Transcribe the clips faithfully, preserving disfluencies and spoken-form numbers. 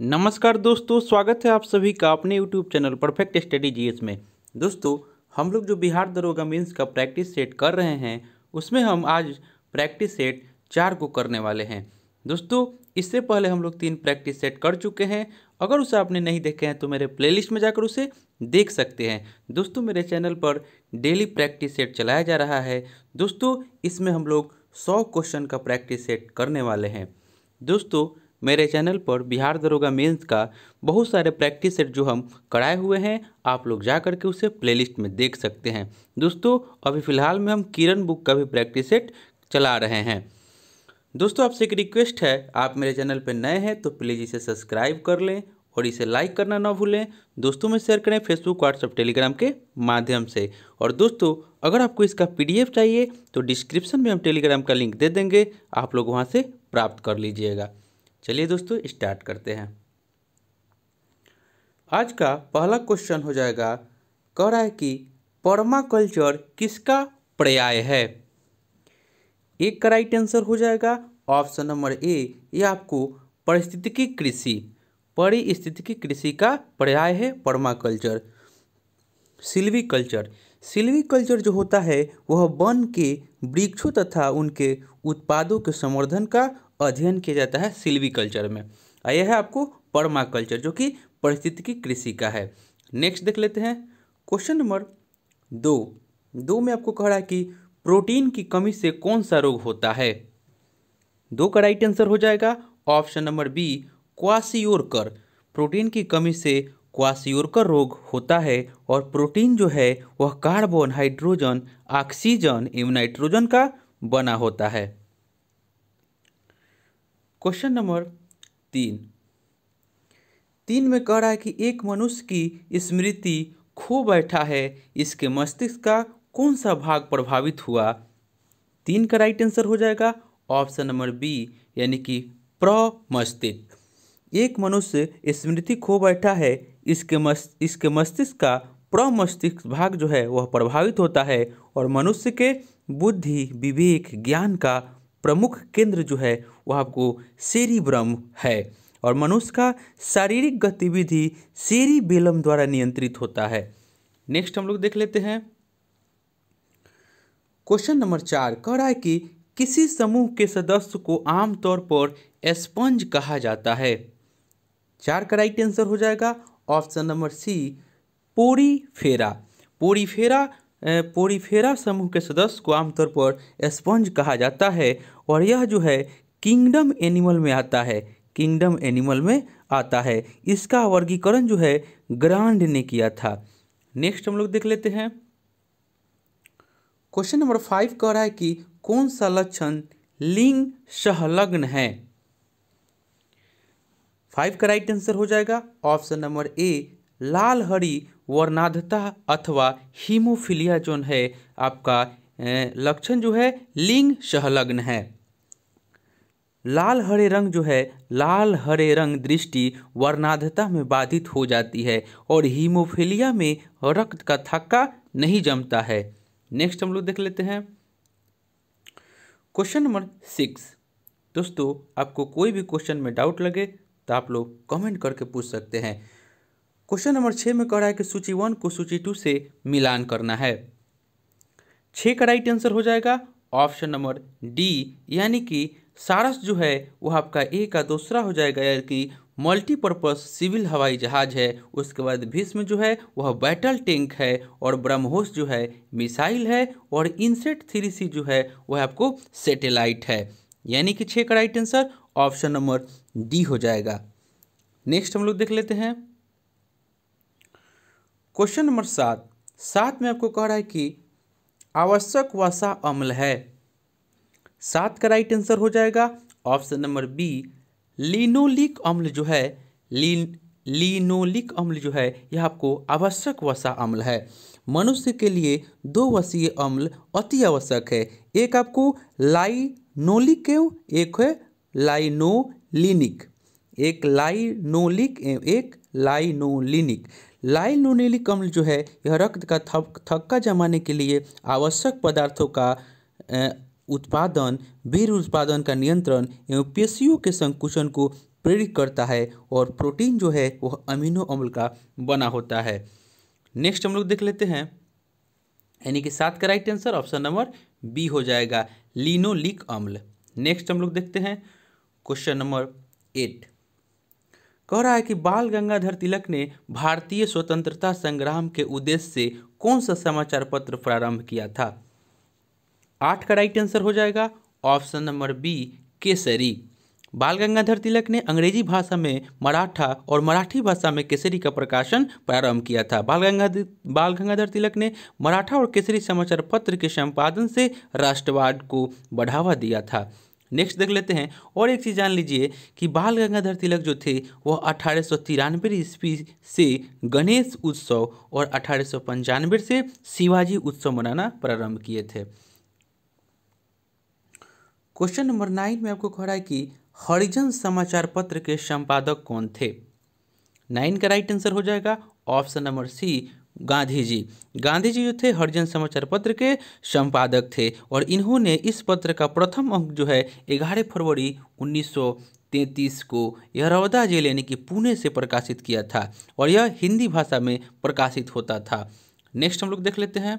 नमस्कार दोस्तों, स्वागत है आप सभी का अपने YouTube channel perfect study GS में। दोस्तों, हम लोग जो बिहार दरोगा मीन्स का प्रैक्टिस सेट कर रहे हैं उसमें हम आज प्रैक्टिस सेट चार को करने वाले हैं। दोस्तों, इससे पहले हम लोग तीन प्रैक्टिस सेट कर चुके हैं। अगर उसे आपने नहीं देखे हैं तो मेरे प्लेलिस्ट में जाकर उसे देख सकते हैं। दोस्तों, मेरे चैनल पर डेली प्रैक्टिस सेट चलाया जा रहा है। दोस्तों, इसमें हम लोग सौ क्वेश्चन का प्रैक्टिस सेट करने वाले हैं। दोस्तों, मेरे चैनल पर बिहार दरोगा मेंस का बहुत सारे प्रैक्टिस सेट जो हम कराए हुए हैं, आप लोग जा कर के उसे प्लेलिस्ट में देख सकते हैं। दोस्तों, अभी फ़िलहाल में हम किरण बुक का भी प्रैक्टिस सेट चला रहे हैं। दोस्तों, आपसे एक रिक्वेस्ट है, आप मेरे चैनल पर नए हैं तो प्लीज़ इसे सब्सक्राइब कर लें और इसे लाइक करना ना भूलें। दोस्तों में शेयर करें फेसबुक, व्हाट्सएप, टेलीग्राम के माध्यम से। और दोस्तों, अगर आपको इसका पीडीएफ चाहिए तो डिस्क्रिप्शन में हम टेलीग्राम का लिंक दे देंगे, आप लोग वहाँ से प्राप्त कर लीजिएगा। चलिए दोस्तों, स्टार्ट करते हैं। आज का पहला क्वेश्चन हो जाएगा, कह रहा है कि पर्माकल्चर किसका पर्याय है। एक का राइट आंसर हो जाएगा ऑप्शन नंबर ए, ये आपको पारिस्थितिकी कृषि परिस्थितिकी कृषि का पर्याय है permaculture. Silviculture silviculture जो होता है वह वन के वृक्षों तथा उनके उत्पादों के संवर्धन का अध्ययन किया जाता है सिल्वी कल्चर में। यह है आपको पर्माकल्चर जो कि पारिस्थितिकी कृषि का है। नेक्स्ट देख लेते हैं क्वेश्चन नंबर दो। दो में आपको कह रहा है कि प्रोटीन की कमी से कौन सा रोग होता है। दो का राइट आंसर हो जाएगा option number B, kwashiorkor. Protein की कमी से क्वाशियोरकर रोग होता है। और प्रोटीन जो है वह कार्बन, हाइड्रोजन, ऑक्सीजन एवं नाइट्रोजन का बना होता है। क्वेश्चन नंबर तीन। तीन में कह रहा है कि एक मनुष्य की स्मृति खो बैठा है, इसके मस्तिष्क का कौन सा भाग प्रभावित हुआ। तीन का राइट आंसर हो जाएगा ऑप्शन नंबर बी, यानी कि प्रमस्तिष्क। एक मनुष्य स्मृति खो बैठा है, इसके मस् इसके मस्तिष्क का प्रमस्तिष्क भाग जो है वह प्रभावित होता है। और मनुष्य के बुद्धि, विवेक, ज्ञान का प्रमुख केंद्र जो है वह आपको सेरिब्रम है। और मनुष्य का शारीरिक गतिविधि सेरिबेलम द्वारा नियंत्रित होता है। नेक्स्ट हम लोग देख लेते हैं क्वेश्चन नंबर चार। कह रहा है कि किसी समूह के सदस्य को आमतौर पर स्पंज कहा जाता है। चार का राइट आंसर हो जाएगा option number C, Porifera. Porifera Porifera समूह के सदस्य को आमतौर पर स्पंज कहा जाता है। और यह जो है किंगडम एनिमल में आता है, किंगडम एनिमल में आता है। इसका वर्गीकरण जो है ग्रांड ने किया था। नेक्स्ट हम लोग देख लेते हैं क्वेश्चन नंबर फाइव। कह रहा है कि कौन सा लक्षण लिंग सहलग्न है। फाइव का राइट आंसर हो जाएगा ऑप्शन नंबर ए, लाल हरी वर्णाधता अथवा हीमोफिलिया जोन है आपका लक्षण जो है लिंग सहलग्न है। लाल हरे रंग जो है लाल हरे रंग दृष्टि वर्णाधता में बाधित हो जाती है। और हीमोफिलिया में रक्त का थक्का नहीं जमता है। नेक्स्ट हम लोग देख लेते हैं क्वेश्चन नंबर सिक्स। दोस्तों, आपको कोई भी क्वेश्चन में डाउट लगे तो आप लोग कमेंट करके पूछ सकते हैं। क्वेश्चन नंबर छः में कह रहा है कि सूची वन को सूची टू से मिलान करना है। छः का राइट आंसर हो जाएगा ऑप्शन नंबर डी, यानी कि सारस जो है वह आपका ए का दूसरा हो जाएगा, यानी कि मल्टीपर्पज़ सिविल हवाई जहाज है। उसके बाद भीष्म जो है वह बैटल टैंक है। और ब्रह्मोस जो है मिसाइल है। और इनसेट थ्री सी जो है वह आपको सेटेलाइट है। यानी कि छः का right answer option number D हो जाएगा। नेक्स्ट हम लोग देख लेते हैं क्वेश्चन नंबर सात। सात में आपको कह रहा है कि आवश्यक वसा अम्ल है। सात का राइट आंसर हो जाएगा ऑप्शन नंबर बी, लिनोलिक अम्ल जो है लिन लिनोलिक अम्ल जो है यह आपको आवश्यक वसा अम्ल है। मनुष्य के लिए दो वसीय अम्ल अति आवश्यक है। एक आपको लाइनोलिक एवं एक है लाइनोलिनिक। एक लाइनोलिक एवं एक लाइनोलिनिक। लाइनोलेनिक अम्ल जो है यह रक्त का थक्का जमाने के लिए आवश्यक पदार्थों का उत्पादन, वीर उत्पादन का नियंत्रण एवं पेशियों के संकुचन को प्रेरित करता है और प्रोटीन जो है वह अमीनो अम्ल का बना होता है। नेक्स्ट हम लोग देख लेते हैं, यानी कि सात का right answer option number B हो जाएगा, लिनोलिक अम्ल। नेक्स्ट हम लोग देखते हैं क्वेश्चन नंबर एट, कह रहा है कि बाल गंगाधर तिलक ने भारतीय स्वतंत्रता संग्राम के उद्देश्य से कौन सा समाचार पत्र प्रारंभ किया था। आठ का राइट आंसर हो जाएगा ऑप्शन नंबर बी, केसरी। बाल गंगाधर तिलक ने अंग्रेजी भाषा में मराठा और मराठी भाषा में केसरी का प्रकाशन प्रारंभ किया था। बाल गंगाधर बाल गंगाधर तिलक ने मराठा और केसरी समाचार पत्र के संपादन से राष्ट्रवाद को बढ़ावा दिया था। नेक्स्ट देख लेते हैं, और एक चीज़ जान लीजिए कि बाल गंगाधर तिलक जो थे वह अठारह सौ तिरानवे ईस्वी से गणेश उत्सव और अठारह सौ पंचानवे से शिवाजी उत्सव मनाना प्रारंभ किए थे। क्वेश्चन नंबर नाइन में आपको कह रहा है कि हरिजन समाचार पत्र के संपादक कौन थे। नाइन का राइट आंसर हो जाएगा option number C, Gandhi ji. Gandhi ji जो थे हरिजन समाचार पत्र के संपादक थे और इन्होंने इस पत्र का प्रथम अंक जो है ग्यारह फरवरी उन्नीस सौ तैंतीस को यरवदा जेल यानी कि पुणे से प्रकाशित किया था और यह हिंदी भाषा में प्रकाशित होता था। नेक्स्ट हम लोग देख लेते हैं,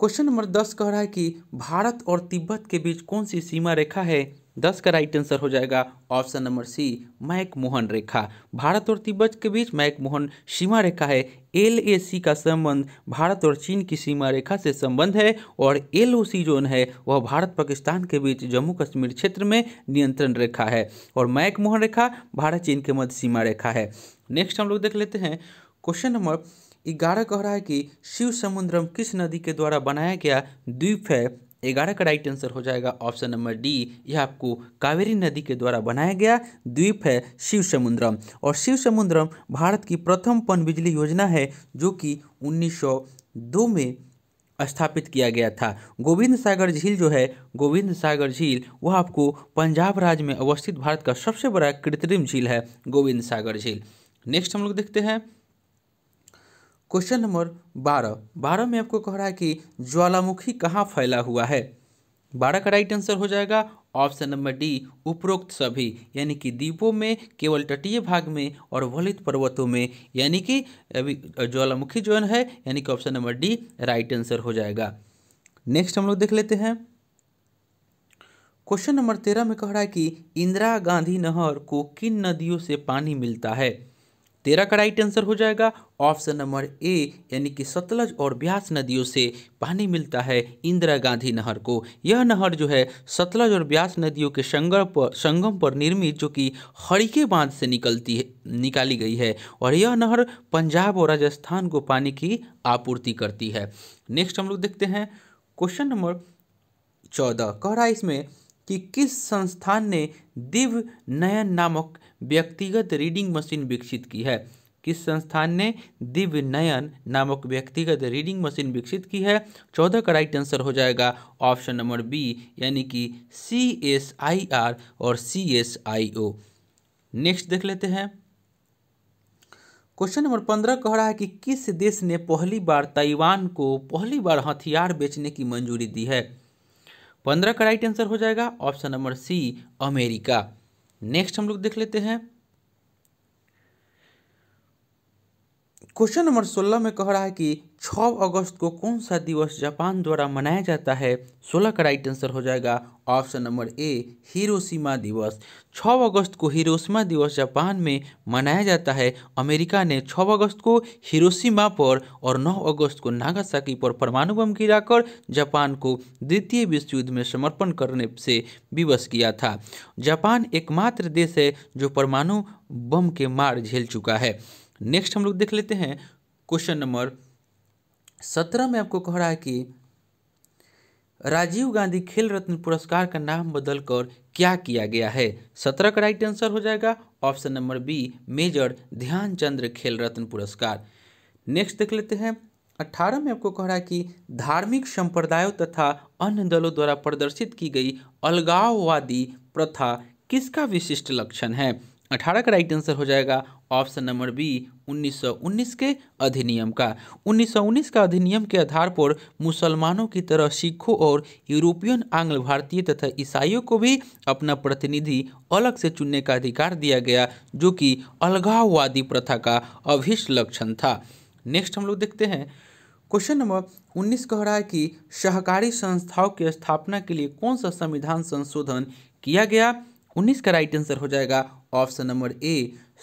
क्वेश्चन नंबर दस कह रहा है कि भारत और तिब्बत के बीच कौन सी सीमा रेखा है। दस का राइट आंसर हो जाएगा ऑप्शन नंबर सी, मैकमोहन रेखा। भारत और तिब्बत के बीच मैकमोहन सीमा रेखा है। एल ए सी का संबंध भारत और चीन की सीमा रेखा से संबंध है और एल ओ सी जोन है वह भारत पाकिस्तान के बीच जम्मू कश्मीर क्षेत्र में नियंत्रण रेखा है और मैकमोहन रेखा भारत चीन के मध्य सीमा रेखा है। नेक्स्ट हम लोग देख लेते हैं, क्वेश्चन नंबर ग्यारह कह रहा है कि शिवसमुद्रम किस नदी के द्वारा बनाया गया द्वीप है। ग्यारह का राइट आंसर हो जाएगा ऑप्शन नंबर डी, यह आपको कावेरी नदी के द्वारा बनाया गया द्वीप है शिवसमुद्रम। और शिवसमुद्रम भारत की प्रथम पनबिजली योजना है जो कि उन्नीस सौ दो में स्थापित किया गया था। गोविंद सागर झील जो है गोविंद सागर झील वह आपको पंजाब राज्य में अवस्थित भारत का सबसे बड़ा कृत्रिम झील है गोविंद सागर झील। नेक्स्ट हम लोग देखते हैं क्वेश्चन नंबर बारह, बारह में आपको कह रहा है कि ज्वालामुखी कहाँ फैला हुआ है। बारह का राइट आंसर हो जाएगा ऑप्शन नंबर डी, उपरोक्त सभी, यानी कि द्वीपों में, केवल तटीय भाग में और वलित पर्वतों में, यानी कि अभी ज्वालामुखी जोन है, यानी कि option number D right answer हो जाएगा। नेक्स्ट हम लोग देख लेते हैं, क्वेश्चन नंबर तेरह में कह रहा है कि इंदिरा गांधी नहर को किन नदियों से पानी मिलता है। तेरह का राइट आंसर हो जाएगा ऑप्शन नंबर ए, यानी कि सतलज और ब्यास नदियों से पानी मिलता है इंदिरा गांधी नहर को। यह नहर जो है सतलज और ब्यास नदियों के संगम पर संगम पर निर्मित जो कि हरिके बांध से निकलती है निकाली गई है और यह नहर पंजाब और राजस्थान को पानी की आपूर्ति करती है। नेक्स्ट हम लोग देखते हैं क्वेश्चन नंबर चौदह, कह रहा है इसमें कि किस संस्थान ने दिव्य नयन नामक व्यक्तिगत रीडिंग मशीन विकसित की है। किस संस्थान ने दिव्य नयन नामक व्यक्तिगत रीडिंग मशीन विकसित की है। चौदह का राइट आंसर हो जाएगा ऑप्शन नंबर बी, यानी कि सी एस आई आर और C S I O. Next देख लेते हैं क्वेश्चन नंबर पंद्रह कह रहा है कि किस देश ने पहली बार ताइवान को पहली बार हथियार बेचने की मंजूरी दी है। पंद्रह का राइट आंसर हो जाएगा option number C, America. Next हम लोग देख लेते हैं क्वेश्चन नंबर सोलह में कह रहा है कि छह अगस्त को कौन सा दिवस जापान द्वारा मनाया जाता है। सोलह का राइट आंसर हो जाएगा ऑप्शन नंबर ए, हिरोशिमा दिवस। छह अगस्त को हिरोशिमा दिवस जापान में मनाया जाता है। अमेरिका ने छह अगस्त को हिरोशिमा पर और नौ अगस्त को नागासाकी पर परमाणु बम गिराकर जापान को द्वितीय विश्व युद्ध में समर्पण करने से विवश किया था। जापान एकमात्र देश है जो परमाणु बम के मार झेल चुका है। नेक्स्ट हम लोग देख लेते हैं क्वेश्चन नंबर सत्रह में आपको कह रहा है कि राजीव गांधी खेल रत्न पुरस्कार का नाम बदलकर क्या किया गया है। सत्रह का राइट आंसर हो जाएगा option number B, major Dhyan Chandra Khel Ratna पुरस्कार। नेक्स्ट देख लेते हैं अठारह में आपको कह रहा है कि धार्मिक संप्रदायों तथा अन्य दलों द्वारा प्रदर्शित की गई अलगाववादी प्रथा किसका विशिष्ट लक्षण है। अठारह का राइट आंसर हो जाएगा ऑप्शन नंबर बी उन्नीस सौ उन्नीस के अधिनियम का। उन्नीस सौ उन्नीस का अधिनियम के आधार पर मुसलमानों की तरह सिखों और यूरोपियन आंग्ल भारतीय तथा ईसाइयों को भी अपना प्रतिनिधि अलग से चुनने का अधिकार दिया गया, जो कि अलगाववादी प्रथा का अभिष्ट लक्षण था। नेक्स्ट हम लोग देखते हैं क्वेश्चन नंबर उन्नीस कह रहा है कि सहकारी संस्थाओं की स्थापना के लिए कौन सा संविधान संशोधन किया गया। उन्नीस का राइट आंसर हो जाएगा ऑप्शन नंबर ए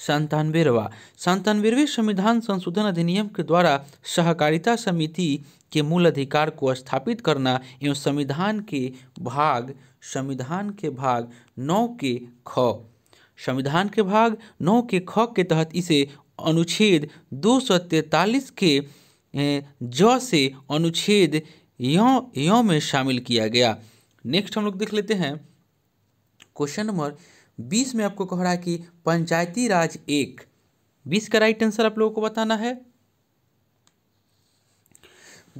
संतानवेवा। संतानवेवें संविधान संशोधन अधिनियम के द्वारा सहकारिता समिति के मूल अधिकार को स्थापित करना एवं संविधान के भाग संविधान के भाग नौ के ख संविधान के भाग नौ के ख के तहत इसे अनुच्छेद दो सौ तैंतालीस के ज से अनुच्छेद यों यों में शामिल किया गया। नेक्स्ट हम लोग देख लेते हैं क्वेश्चन नंबर बीस में आपको कह रहा है कि पंचायती राज एक। बीस का राइट आंसर आप लोगों को बताना है।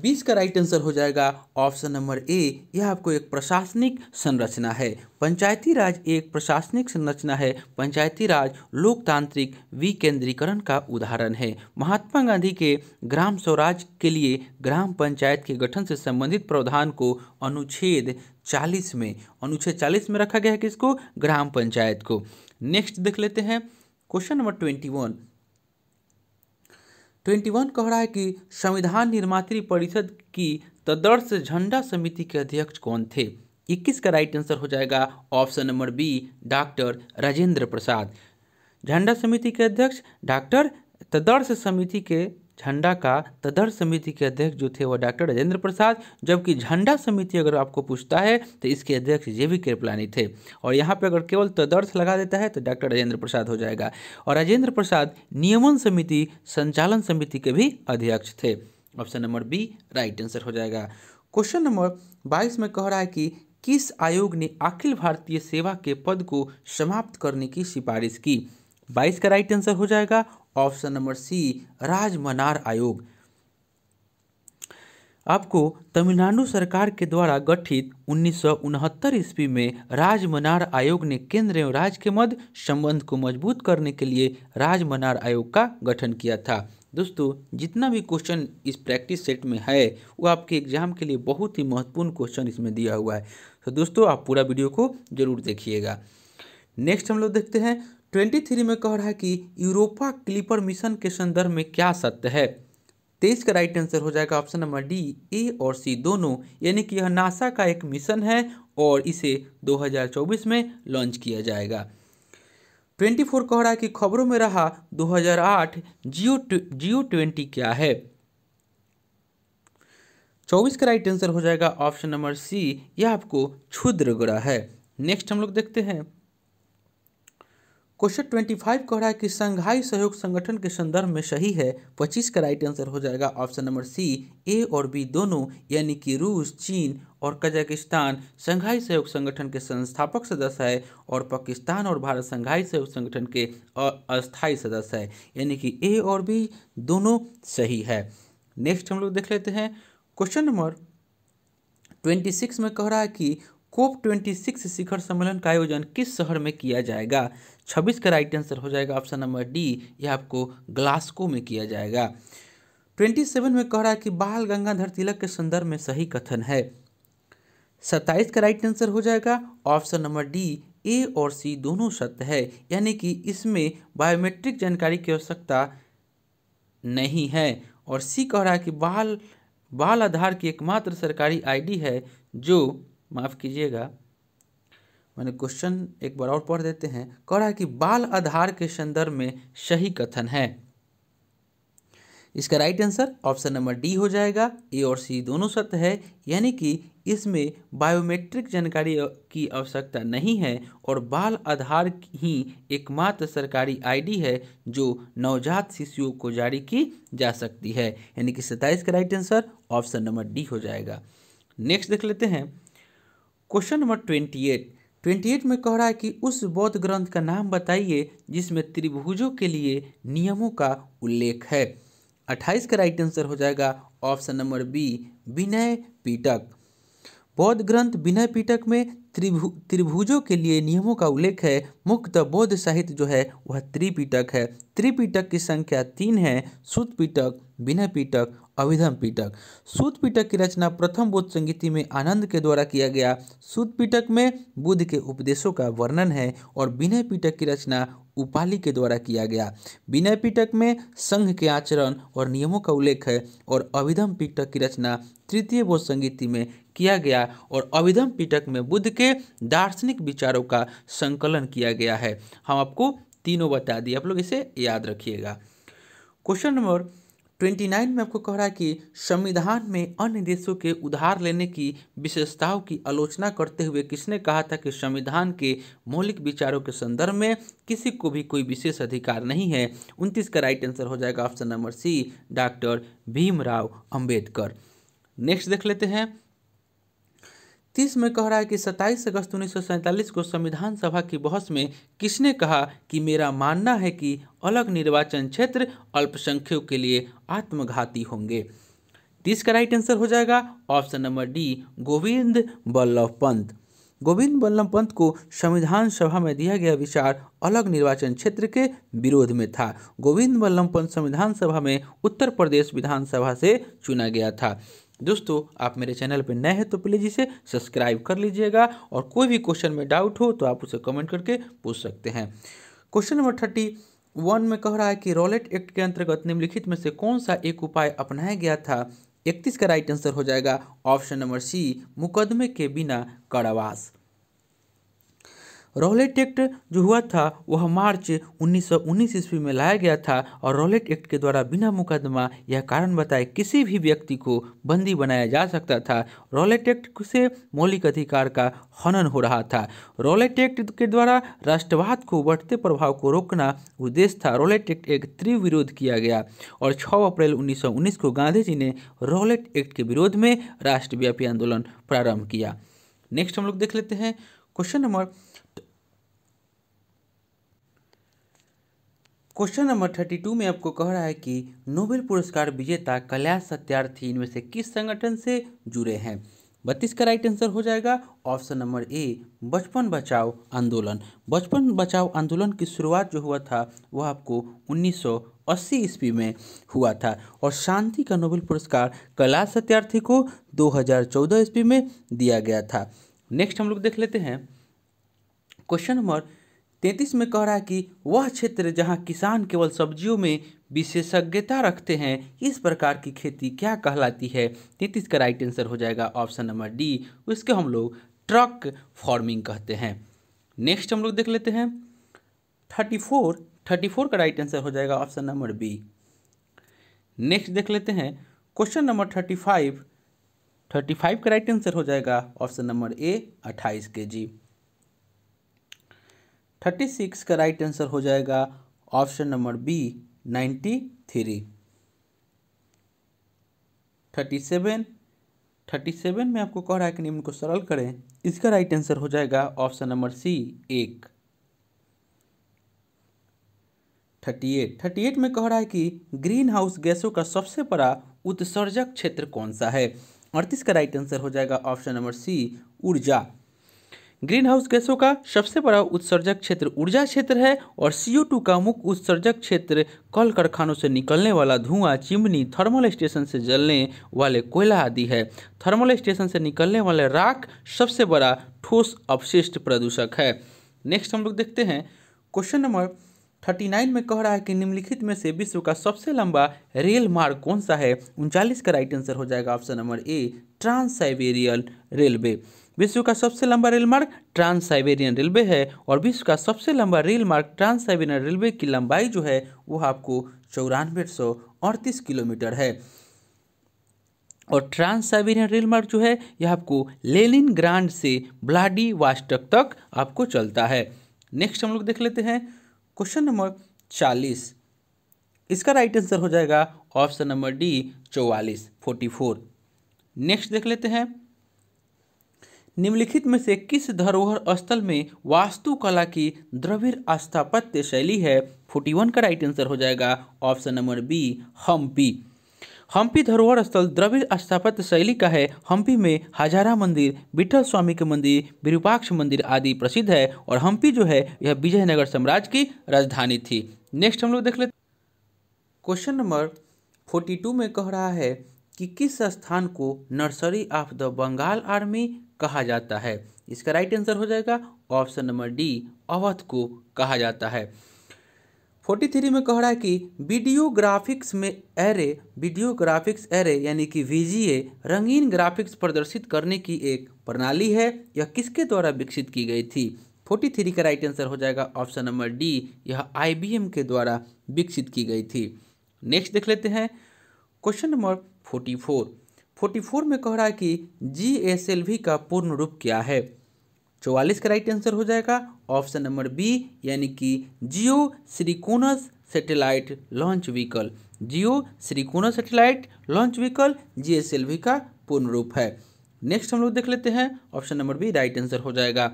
बीस का राइट आंसर हो जाएगा ऑप्शन नंबर ए। यह आपको एक प्रशासनिक संरचना है। पंचायती राज एक प्रशासनिक संरचना है। पंचायती राज लोकतांत्रिक विकेंद्रीकरण का उदाहरण है। महात्मा गांधी के ग्राम स्वराज के लिए ग्राम पंचायत के गठन से संबंधित प्रावधान को अनुच्छेद चालीस में अनुच्छेद चालीस में रखा गया है, किसको, ग्राम पंचायत को। नेक्स्ट देख लेते हैं question number twenty one twenty one कह रहा है कि संविधान निर्मात्री परिषद की तदर्थ झंडा समिति के अध्यक्ष कौन थे। इक्कीस का राइट आंसर हो जाएगा option number B doctor Rajendra Prasad. झंडा समिति के अध्यक्ष डॉक्टर तदर्थ समिति के झंडा का तदर्थ समिति के अध्यक्ष जो थे वह डॉक्टर राजेंद्र प्रसाद, जबकि झंडा समिति अगर आपको पूछता है तो इसके अध्यक्ष जे वी कृपलानी थे। और यहाँ पे अगर केवल तदर्थ लगा देता है तो डॉक्टर राजेंद्र प्रसाद हो जाएगा। और राजेंद्र प्रसाद नियमन समिति संचालन समिति के भी अध्यक्ष थे। Option number B right answer हो जाएगा। क्वेश्चन नंबर बाईस में कह रहा है कि किस आयोग ने अखिल भारतीय सेवा के पद को समाप्त करने की सिफारिश की। बाईस का राइट आंसर हो जाएगा ऑप्शन नंबर सी राजमन्नार आयोग। आपको तमिलनाडु सरकार के द्वारा गठित उन्नीस सौ उनहत्तर ईस्वी में राजमन्नार आयोग ने केंद्र एवं राज्य के मध्य संबंध को मजबूत करने के लिए राजमन्नार आयोग का गठन किया था। दोस्तों जितना भी क्वेश्चन इस प्रैक्टिस सेट में है वो आपके एग्जाम के लिए बहुत ही महत्वपूर्ण क्वेश्चन इसमें दिया हुआ है, तो दोस्तों आप पूरा वीडियो को जरूर देखिएगा। नेक्स्ट हम लोग देखते हैं तेईस में कह रहा है कि यूरोपा क्लिपर मिशन के संदर्भ में क्या सत्य है। तेईस का राइट आंसर हो जाएगा ऑप्शन नंबर डी ए और सी दोनों, यानी कि यह नासा का एक मिशन है और इसे दो हज़ार चौबीस में लॉन्च किया जाएगा। चौबीस कह रहा है कि खबरों में रहा दो हज़ार आठ जियो जियो ट्वेंटी क्या है। चौबीस का राइट आंसर हो जाएगा ऑप्शन नंबर सी, यह आपको क्षुद्र ग्रह है। नेक्स्ट हम लोग देखते हैं क्वेश्चन ट्वेंटी फाइव कह रहा है कि शंघाई सहयोग संगठन के संदर्भ में सही है। पच्चीस का राइट आंसर हो जाएगा ऑप्शन नंबर सी ए और बी दोनों, यानी कि रूस, चीन और कजाकिस्तान शंघाई सहयोग संगठन के संस्थापक सदस्य है और पाकिस्तान और भारत शंघाई सहयोग संगठन के अस्थायी सदस्य है, यानी कि ए और बी दोनों सही है। नेक्स्ट हम लोग देख लेते हैं क्वेश्चन नंबर ट्वेंटी सिक्स में कह रहा है कि कोप ट्वेंटी सिक्स शिखर सम्मेलन का आयोजन किस शहर में किया जाएगा। छब्बीस का राइट आंसर हो जाएगा ऑप्शन नंबर डी, यह आपको ग्लास्को में किया जाएगा। सत्ताईस में कह रहा है कि बाल गंगाधर तिलक के संदर्भ में सही कथन है। सत्ताईस का राइट आंसर हो जाएगा ऑप्शन नंबर डी ए और सी दोनों सत्य है, यानी कि इसमें बायोमेट्रिक जानकारी की आवश्यकता नहीं है। और सी कह रहा है कि बाल बाल आधार की एकमात्र सरकारी आईडी है जो माफ़ कीजिएगा मैंने क्वेश्चन एक बार और पढ़ देते हैं। कह रहा है कि बाल आधार के संदर्भ में सही कथन है। इसका right answer option number D हो जाएगा, ए और सी दोनों सत्य है, यानी कि इसमें बायोमेट्रिक जानकारी की आवश्यकता नहीं है और बाल आधार ही एकमात्र सरकारी आईडी है जो नवजात शिशुओं को जारी की जा सकती है, यानी कि सत्ताईस का right answer option number D हो जाएगा। नेक्स्ट देख लेते हैं क्वेश्चन नंबर ट्वेंटी एट। अट्ठाईस में कह रहा है कि उस बौद्ध ग्रंथ का नाम बताइए जिसमें त्रिभुजों के लिए नियमों का उल्लेख है। अट्ठाईस का राइट आंसर हो जाएगा option number B Vinaya Pitaka. बौद्ध ग्रंथ विनय पिटक में त्रिभु त्रिभुजों के लिए नियमों का उल्लेख है। मुख्यतः बौद्ध साहित्य जो है वह त्रिपिटक है। त्रिपिटक की संख्या तीन है, सुत्तपिटक, विनय पिटक, अभिधम पिटक। सुत्तपिटक की रचना प्रथम बौद्ध संगीति में आनंद के द्वारा किया गया। सुत्तपिटक में बुद्ध के उपदेशों का वर्णन है और विनय पिटक की रचना उपाली के द्वारा किया गया। विनय पिटक में संघ के आचरण और नियमों का उल्लेख है और अभिधम पिटक की रचना तृतीय बौद्ध संगीति में किया गया और अभिधम पिटक में बुद्ध के दार्शनिक विचारों का संकलन किया गया है। हम आपको तीनों बता दिए, आप लोग इसे याद रखिएगा। क्वेश्चन नंबर उनतीस में आपको कह रहा है कि संविधान में अन्य देशों के उधार लेने की विशेषताओं की आलोचना करते हुए किसने कहा था कि संविधान के मौलिक विचारों के संदर्भ में किसी को भी कोई विशेष अधिकार नहीं है। उनतीस का राइट आंसर हो जाएगा option number C, doctor Bhimrao Ambedkar. Next देख लेते हैं। तीस में कह रहा है कि सत्ताईस अगस्त उन्नीस सौ सैंतालीस को संविधान सभा की बहस में किसने कहा कि मेरा मानना है कि अलग निर्वाचन क्षेत्र अल्पसंख्यकों के लिए आत्मघाती होंगे। तीस का राइट आंसर हो जाएगा option number D, Govind Ballabh Pant. Govind Ballabh Pant को संविधान सभा में दिया गया विचार अलग निर्वाचन क्षेत्र के विरोध में था। गोविंद बल्लभ पंत संविधान सभा में उत्तर प्रदेश विधानसभा से चुना गया था। दोस्तों, आप मेरे चैनल पर नए हैं तो प्लीज़ इसे सब्सक्राइब कर लीजिएगा और कोई भी क्वेश्चन में डाउट हो तो आप उसे कमेंट करके पूछ सकते हैं। क्वेश्चन नंबर थर्टी वन में कह रहा है कि रॉलेट एक्ट के अंतर्गत निम्नलिखित में से कौन सा एक उपाय अपनाया गया था। इकतीस का राइट आंसर हो जाएगा ऑप्शन नंबर सी, मुकदमे के बिना कारावास। रॉलेट एक्ट जो हुआ था वह मार्च उन्नीस सौ उन्नीस ईस्वी में लाया गया था और रॉलेट एक्ट के द्वारा बिना मुकदमा या कारण बताए किसी भी व्यक्ति को बंदी बनाया जा सकता था। रॉलेट एक्ट से मौलिक अधिकार का हनन हो रहा था। रॉलेट एक्ट के द्वारा राष्ट्रवाद को बढ़ते प्रभाव को रोकना उद्देश्य था। रॉलेट एक्ट एक तीव्र विरोध किया गया और छः अप्रैल उन्नीस सौ उन्नीस को गांधी जी ने रॉलेट एक्ट के विरोध में राष्ट्रव्यापी आंदोलन प्रारंभ किया। नेक्स्ट हम लोग देख लेते हैं question number question number thirty two में आपको कह रहा है कि नोबेल पुरस्कार विजेता कैलाश सत्यार्थी इनमें से किस संगठन से जुड़े हैं। बत्तीस का राइट आंसर हो जाएगा ऑप्शन नंबर ए, बचपन बचाओ आंदोलन। बचपन बचाओ आंदोलन की शुरुआत जो हुआ था वह आपको उन्नीस सौ अस्सी ईस्वी में हुआ था और शांति का नोबेल पुरस्कार कैलाश सत्यार्थी को दो हज़ार चौदह ईस्वी में दिया गया था। नेक्स्ट हम लोग देख लेते हैं क्वेश्चन नंबर तैंतीस में कह रहा है कि वह क्षेत्र जहां किसान केवल सब्जियों में विशेषज्ञता रखते हैं, इस प्रकार की खेती क्या कहलाती है। तैंतीस का राइट आंसर हो जाएगा ऑप्शन नंबर डी, उसके हम लोग ट्रक फार्मिंग कहते हैं। नेक्स्ट हम लोग देख लेते हैं थर्टी फोर। थर्टी फोर का राइट आंसर हो जाएगा ऑप्शन नंबर बी। नेक्स्ट देख लेते हैं question number thirty five. Thirty five का राइट आंसर हो जाएगा ऑप्शन नंबर ए, अट्ठाईस के जी। छत्तीस का राइट आंसर हो जाएगा option number B, ninety three. सैंतीस, सैंतीस में आपको कह रहा है कि निम्न को सरल करें। इसका राइट आंसर हो जाएगा ऑप्शन नंबर सी, एक। अड़तीस, अड़तीस में कह रहा है कि ग्रीन हाउस गैसों का सबसे बड़ा उत्सर्जक क्षेत्र कौन सा है। अड़तीस का राइट आंसर हो जाएगा ऑप्शन नंबर सी, ऊर्जा। ग्रीन हाउस गैसों का सबसे बड़ा उत्सर्जक क्षेत्र ऊर्जा क्षेत्र है और सी ओ टू का मुख्य उत्सर्जक क्षेत्र कल कारखानों से निकलने वाला धुआं, चिमनी, थर्मल स्टेशन से जलने वाले कोयला आदि है। थर्मल स्टेशन से निकलने वाले राख सबसे बड़ा ठोस अपशिष्ट प्रदूषक है। नेक्स्ट हम लोग देखते हैं क्वेश्चन नंबर उनतालीस में कह रहा है कि निम्नलिखित में से विश्व का सबसे लंबा रेल मार्ग कौन सा है। उनचालीस का राइट आंसर हो जाएगा option number A, Trans Siberian Railway. विश्व का सबसे लंबा रेल मार्ग ट्रांस साइबेरियन रेलवे है और विश्व का सबसे लंबा रेल मार्ग ट्रांस साइबेरियन रेलवे की लंबाई जो है वह आपको चौरानवे सौ अड़तीस किलोमीटर है और ट्रांस साइबेरियन रेल मार्ग जो है यह आपको लेनिन ग्रांड से व्लादिवोस्तोक तक आपको चलता है। नेक्स्ट हम लोग देख लेते हैं क्वेश्चन नंबर चालीस। इसका राइट आंसर हो जाएगा ऑप्शन नंबर डी, चौवालीस, फोर्टी फोर। नेक्स्ट देख लेते हैं निम्नलिखित में से किस धरोहर स्थल में वास्तुकला की द्रविड़ स्थापत्य शैली है। इकतालीस का राइट आंसर हो जाएगा option number B, Hampi. Hampi धरोहर स्थल द्रविड़ स्थापत्य शैली का है। हम्पी में हजारा मंदिर, विठल स्वामी के मंदिर, विरूपाक्ष मंदिर आदि प्रसिद्ध है और हम्पी जो है यह विजयनगर साम्राज्य की राजधानी थी। नेक्स्ट हम लोग देख लेते क्वेश्चन नंबर फोर्टी टू में कह रहा है कि किस स्थान को nursery of the Bengal army कहा जाता है। इसका राइट आंसर हो जाएगा ऑप्शन नंबर डी, अवध को कहा जाता है। फोर्टी थ्री में कह रहा है कि वीडियोग्राफिक्स में एरे वीडियोग्राफिक्स एरे यानी कि वीजीए रंगीन ग्राफिक्स प्रदर्शित करने की एक प्रणाली है, यह किसके द्वारा विकसित की गई थी। फोर्टी थ्री का राइट आंसर हो जाएगा ऑप्शन नंबर डी, यह आईबीएम के द्वारा विकसित की गई थी। नेक्स्ट देख लेते हैं question number forty four forty four में कह रहा है कि जी एस एल वी का पूर्ण रूप क्या है। चौवालीस का राइट आंसर हो जाएगा ऑप्शन नंबर बी, यानी कि geosynchronous satellite launch vehicle. Geosynchronous satellite launch vehicle GSLV का पूर्ण रूप है। नेक्स्ट हम लोग देख लेते हैं option number B right answer हो जाएगा।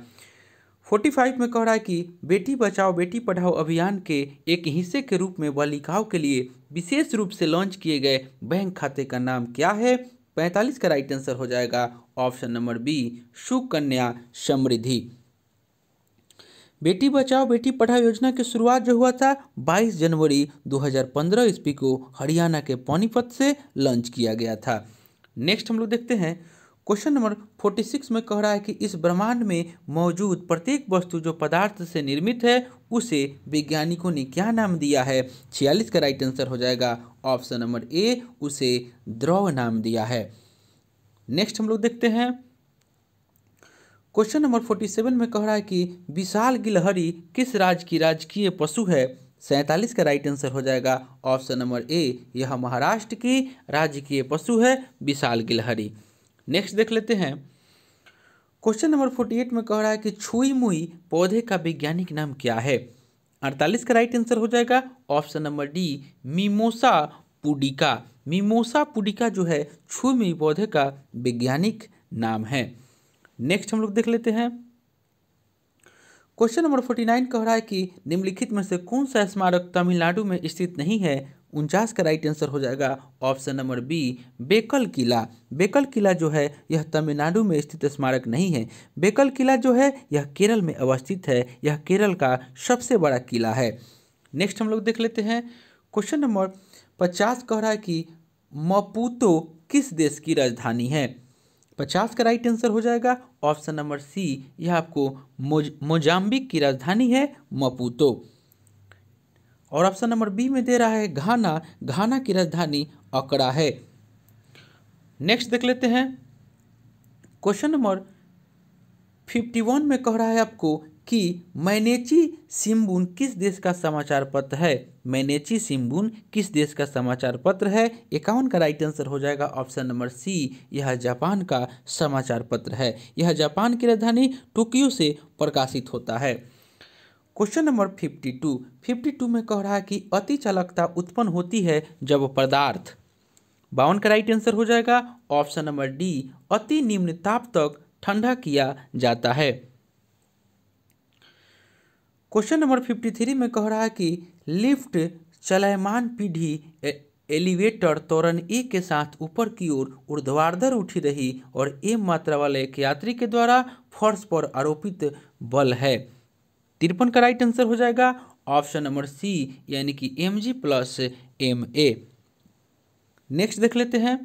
पैंतालीस में कह रहा है कि बेटी बचाओ बेटी पढ़ाओ अभियान के एक हिस्से के रूप में बालिकाओं के लिए विशेष रूप से लॉन्च किए गए बैंक खाते का नाम क्या है। पैंतालीस का राइट आंसर हो जाएगा option number B, Sukanya Samriddhi. बेटी बचाओ बेटी पढ़ाओ योजना की शुरुआत जो हुआ था बाईस जनवरी दो हज़ार पंद्रह ईस्वी को हरियाणा के पानीपत से लॉन्च किया गया था। नेक्स्ट हम लोग देखते हैं क्वेश्चन नंबर छियालीस में कह रहा है कि इस ब्रह्मांड में मौजूद प्रत्येक वस्तु जो पदार्थ से निर्मित है उसे वैज्ञानिकों ने क्या नाम दिया है। छियालीस का राइट आंसर हो जाएगा ऑप्शन नंबर ए, उसे द्रव नाम दिया है। नेक्स्ट हम लोग देखते हैं क्वेश्चन नंबर सैंतालीस में कह रहा है कि विशाल गिलहरी किस राज्य की राजकीय पशु है। सैंतालीस का राइट आंसर हो जाएगा ऑप्शन नंबर ए, यह महाराष्ट्र की राजकीय पशु है विशाल गिलहरी। नेक्स्ट देख लेते हैं क्वेश्चन नंबर अड़तालीस में कह रहा है कि छुई मुई पौधे का वैज्ञानिक नाम क्या है। अड़तालीस का राइट आंसर हो जाएगा option number D, mimosa pudica. Mimosa pudica जो है छुई मुई पौधे का वैज्ञानिक नाम है। नेक्स्ट हम लोग देख लेते हैं क्वेश्चन नंबर उनचास कह रहा है कि निम्नलिखित में से कौन सा स्मारक तमिलनाडु में स्थित नहीं है। उनचास का राइट आंसर हो जाएगा ऑप्शन नंबर बी, बेकल किला। बेकल किला जो है यह तमिलनाडु में स्थित स्मारक नहीं है। बेकल किला जो है यह केरल में अवस्थित है, यह केरल का सबसे बड़ा किला है। नेक्स्ट हम लोग देख लेते हैं क्वेश्चन नंबर पचास कह रहा है कि मपूतो किस देश की राजधानी है। पचास का राइट आंसर हो जाएगा ऑप्शन नंबर सी, यह आपको मोज मोजाम्बिक की राजधानी है मपूतो। और ऑप्शन नंबर बी में दे रहा है घाना, घाना की राजधानी अकरा है। नेक्स्ट देख लेते हैं क्वेश्चन नंबर इक्यावन में कह रहा है आपको कि मैनेची शिम्बुन किस देश का समाचार पत्र है। मैनेची शिम्बुन किस देश का समाचार पत्र है। इक्यावन का राइट आंसर हो जाएगा ऑप्शन नंबर सी, यह जापान का समाचार पत्र है। यह जापान की राजधानी टोक्यो से प्रकाशित होता है। क्वेश्चन नंबर बावन, बावन में कह रहा है कि अति चालकता उत्पन्न होती है जब पदार्थ। बावन का राइट आंसर हो जाएगा ऑप्शन नंबर डी, अति निम्न ताप तक ठंडा किया जाता है। क्वेश्चन नंबर तिरेपन में कह रहा है कि लिफ्ट चलायमान पीढ़ी एलिवेटर त्वरण ए के साथ ऊपर की ओर ऊर्ध्वाधर उठी रही और एम मात्रा वाले एक यात्री के द्वारा फर्श पर आरोपित बल है। तिरपन का राइट आंसर हो जाएगा ऑप्शन नंबर सी, यानी कि M G plus M A. Next देख लेते हैं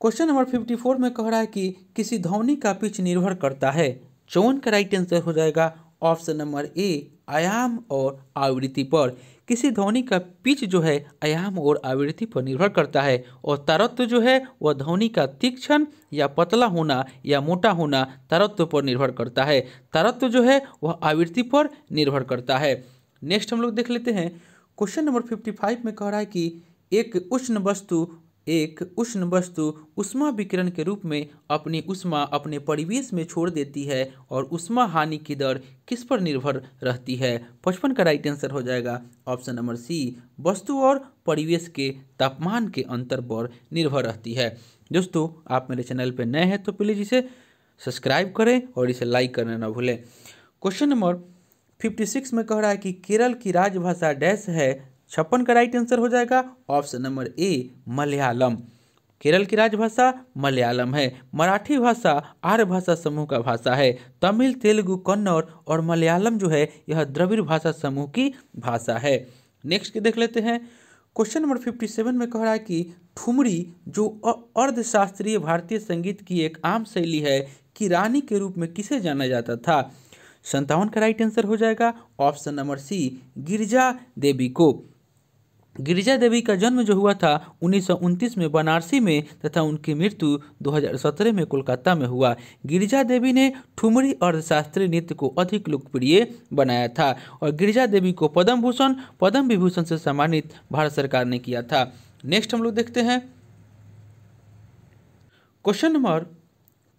क्वेश्चन नंबर चौवन में कह रहा है कि किसी ध्वनि का पिच निर्भर करता है। चौवन का राइट आंसर हो जाएगा ऑप्शन नंबर ए, आयाम और आवृत्ति पर। किसी ध्वनि का पिच जो है आयाम और आवृत्ति पर निर्भर करता है और तारत्व जो है वह ध्वनि का तीक्ष्ण या पतला होना या मोटा होना तारत्व पर निर्भर करता है। तारत्व जो है वह आवृत्ति पर निर्भर करता है। नेक्स्ट हम लोग देख लेते हैं क्वेश्चन नंबर पचपन में कह रहा है कि एक उष्ण वस्तु एक उष्ण वस्तु उष्मा विकिरण के रूप में अपनी उष्मा अपने परिवेश में छोड़ देती है और उष्मा हानि की दर किस पर निर्भर रहती है। पचपन का राइट आंसर हो जाएगा ऑप्शन नंबर सी, वस्तु और परिवेश के तापमान के अंतर पर निर्भर रहती है। दोस्तों आप मेरे चैनल पर नए हैं तो प्लीज़ इसे सब्सक्राइब करें और इसे लाइक करना ना भूलें। क्वेश्चन नंबर छप्पन में कह रहा है कि केरल की राजभाषा डैश है। छप्पन का राइट आंसर हो जाएगा option number A Malayalam. Kerala की राजभाषा मलयालम है। मराठी भाषा आर्य भाषा समूह का भाषा है। तमिल, तेलुगु, कन्नड़ और मलयालम जो है यह द्रविड़ भाषा समूह की भाषा है। नेक्स्ट के देख लेते हैं, क्वेश्चन नंबर फिफ्टी सेवन में कह रहा है कि ठुमरी जो अर्धशास्त्रीय भारतीय संगीत की एक आम शैली है कि रानी के रूप में किसे जाना जाता था। सत्तावन का राइट आंसर हो जाएगा option number C Girija Devi को। गिरिजा देवी का जन्म जो हुआ था उन्नीस सौ उनतीस में बनारसी में तथा उनकी मृत्यु दो हज़ार सत्रह में कोलकाता में हुआ। गिरिजा देवी ने ठुमरी और शास्त्रीय नृत्य को अधिक लोकप्रिय बनाया था और गिरिजा देवी को पद्म भूषण पद्म विभूषण से सम्मानित भारत सरकार ने किया था। नेक्स्ट हम लोग देखते हैं, क्वेश्चन नंबर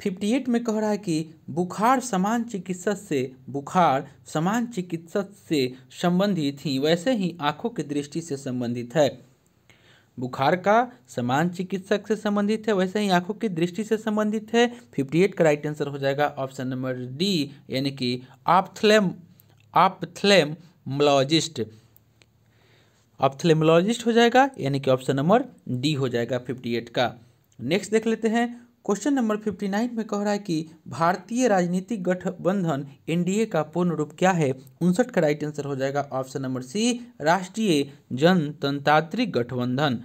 अट्ठावन में कह रहा है कि बुखार समान चिकित्सा से बुखार समान चिकित्सा से संबंधित ही वैसे ही आँखों की दृष्टि से संबंधित है। बुखार का समान चिकित्सक से संबंधित है वैसे ही आँखों की दृष्टि से संबंधित है। अट्ठावन का राइट आंसर हो जाएगा ऑप्शन नंबर डी यानी कि ऑप्थलेम ऑप्थलेमोलॉजिस्ट ऑप्थलेमोलॉजिस्ट हो जाएगा यानी कि ऑप्शन नंबर डी हो जाएगा अट्ठावन का। नेक्स्ट देख लेते हैं, क्वेश्चन नंबर उनसठ में कह रहा है कि भारतीय राजनीतिक गठबंधन एनडीए का पूर्ण रूप क्या है। उनसठ का राइट आंसर हो जाएगा ऑप्शन नंबर सी राष्ट्रीय जनतांत्रिक गठबंधन।